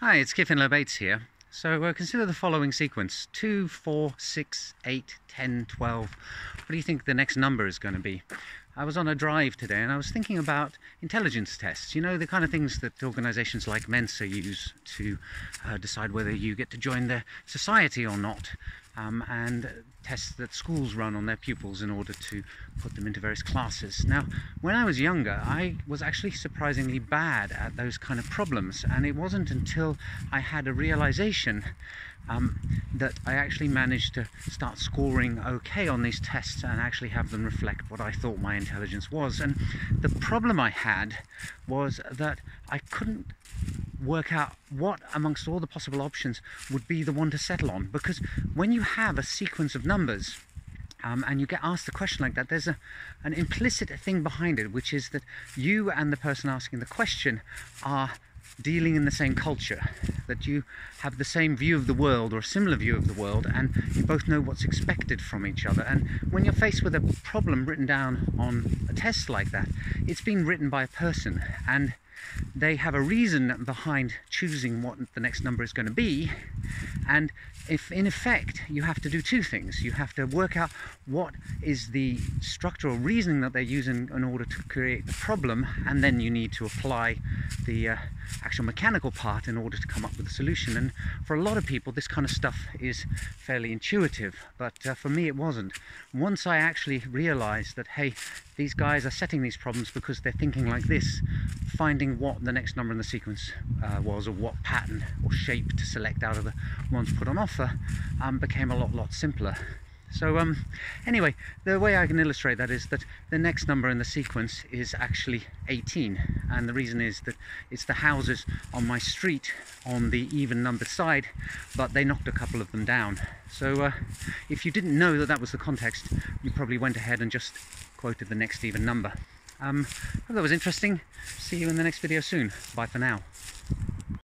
Hi, it's Keir Finlow-Bates here. So consider the following sequence: 2, 4, 6, 8, 10, 12. What do you think the next number is going to be? I was on a drive today and I was thinking about intelligence tests, you know, the kind of things that organisations like Mensa use to decide whether you get to join their society or not, and tests that schools run on their pupils in order to put them into various classes. Now, when I was younger, I was actually surprisingly bad at those kind of problems, and it wasn't until I had a realisation that I actually managed to start scoring okay on these tests and actually have them reflect what I thought my intelligence was. And the problem I had was that I couldn't work out what amongst all the possible options would be the one to settle on, because when you have a sequence of numbers and you get asked the question like that, there's an implicit thing behind it, which is that you and the person asking the question are dealing in the same culture, that you have the same view of the world or a similar view of the world, and you both know what's expected from each other. And when you're faced with a problem written down on a test like that, it's been written by a person and they have a reason behind choosing what the next number is going to be. And if in effect you have to do two things: you have to work out what is the structural reasoning that they're using in order to create the problem, and then you need to apply the actual mechanical part in order to come up with a solution. And for a lot of people this kind of stuff is fairly intuitive, but for me it wasn't. Once I actually realized that, hey, these guys are setting these problems because they're thinking like this, finding what the next number in the sequence was, or what pattern or shape to select out of the ones put on offer, became a lot simpler. So anyway, the way I can illustrate that is that the next number in the sequence is actually 18, and the reason is that it's the houses on my street on the even numbered side, but they knocked a couple of them down. So if you didn't know that that was the context, you probably went ahead and just quoted the next even number. Hope that was interesting. See you in the next video soon. Bye for now.